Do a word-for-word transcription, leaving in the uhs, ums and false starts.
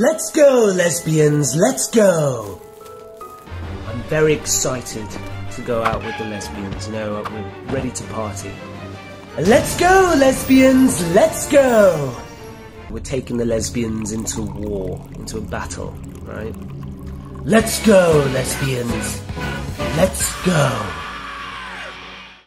Let's go, lesbians, let's go! I'm very excited to go out with the lesbians, you know, we're ready to party. Let's go, lesbians, let's go! We're taking the lesbians into war, into a battle, right? Let's go, lesbians, let's go!